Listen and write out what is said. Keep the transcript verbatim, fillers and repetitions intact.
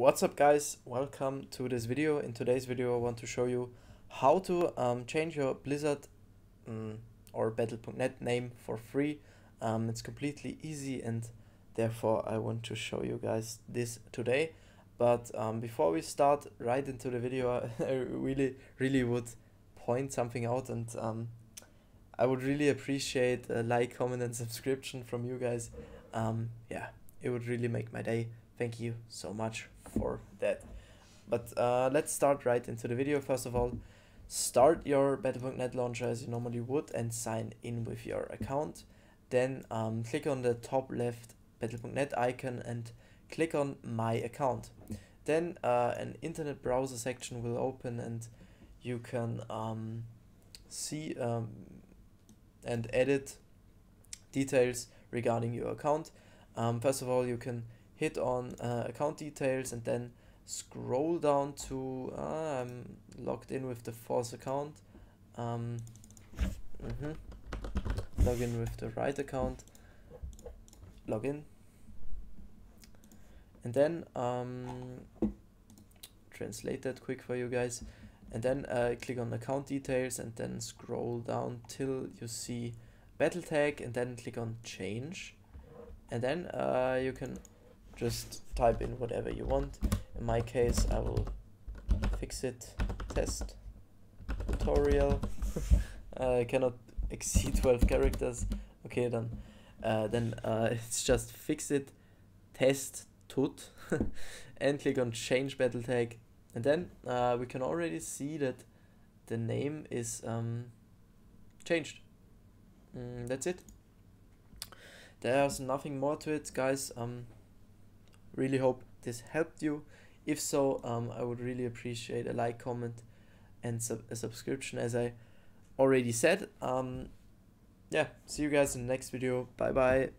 What's up guys, welcome to this video. In today's video I want to show you how to um, change your Blizzard um, or Battle dot net name for free. Um, it's completely easy and therefore I want to show you guys this today. But um, before we start right into the video, I really really would point something out, and um, I would really appreciate a like, comment and subscription from you guys. Um, yeah, it would really make my day. Thank you so much for that. But uh, let's start right into the video. First of all, start your Battle dot net launcher as you normally would and sign in with your account. Then um, click on the top left Battle dot net icon and click on My Account. Then uh, an internet browser section will open and you can um, see um, and edit details regarding your account. Um, first of all, you can hit on uh, account details and then scroll down to uh, I'm logged in with the false account. Um, mm-hmm. Log in with the right account. Log in. And then um, translate that quick for you guys. And then uh, click on account details and then scroll down till you see battle tag and then click on change. And then uh, you can just type in whatever you want. In my case, I will fix it. Test tutorial. I cannot exceed twelve characters. Okay, then. Uh, then uh, it's just fix it. Test tut. And click on change battle tag. And then uh, we can already see that the name is um, changed. Mm, that's it. There's nothing more to it, guys. Um. Really hope this helped you. If so, um, I would really appreciate a like, comment and sub a subscription, as I already said. Um, yeah, see you guys in the next video. Bye bye.